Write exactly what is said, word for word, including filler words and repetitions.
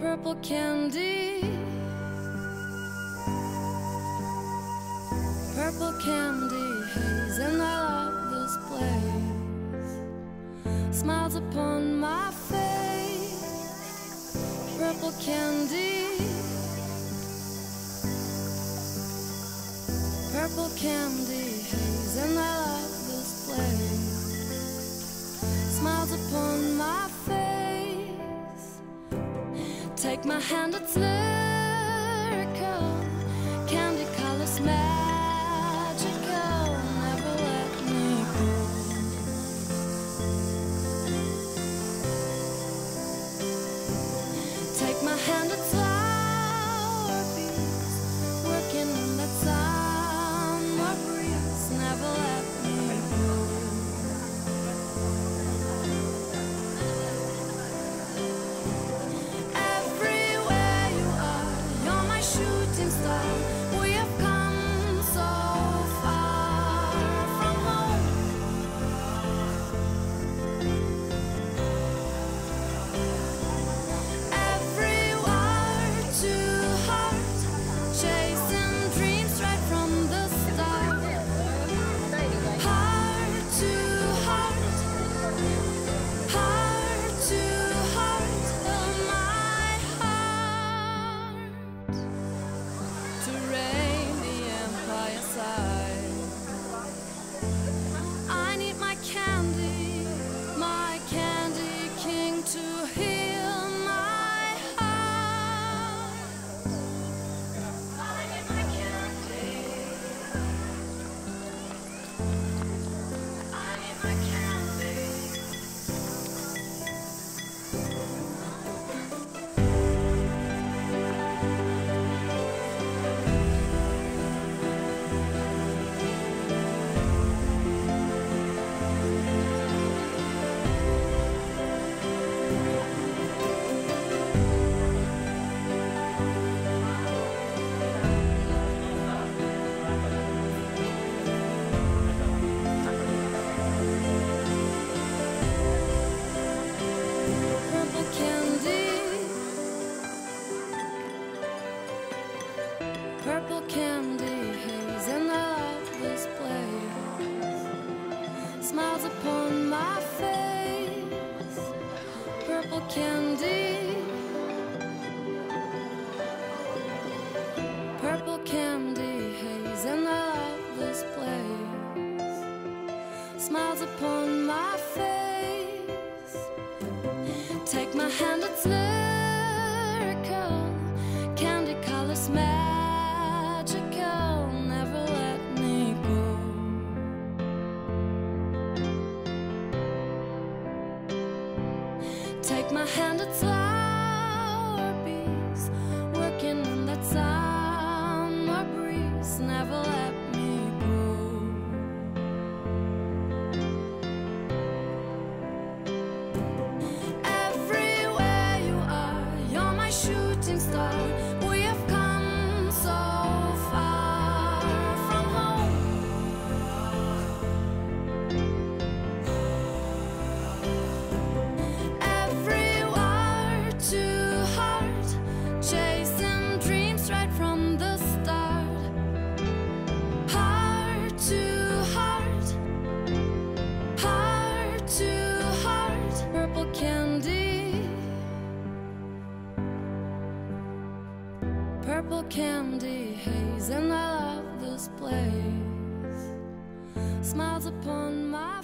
purple candy, purple candy haze, and I love this place. Smiles upon my face, purple candy, purple candy haze, and I love this place. Smiles upon my face. Take my hand, it's lyrical, candy colors magical, never let me go. Take my hand, it's flower bees, working in that summer breeze, never let me go. Purple candy haze, and I love this place. Smiles upon my face, purple candy, purple candy haze, and I love this place. Smiles upon my face. Take my hand, it's lyrical, candy colors magic. Take my hand, it's flower bees, working in that summer breeze, never let me go. Everywhere you are, you're my shooting star. We have come so far from home. Everywhere to heart, chasing dreams right from the start. Heart to heart, heart to heart, purple candy, purple candy haze, and I love this place. Smiles upon my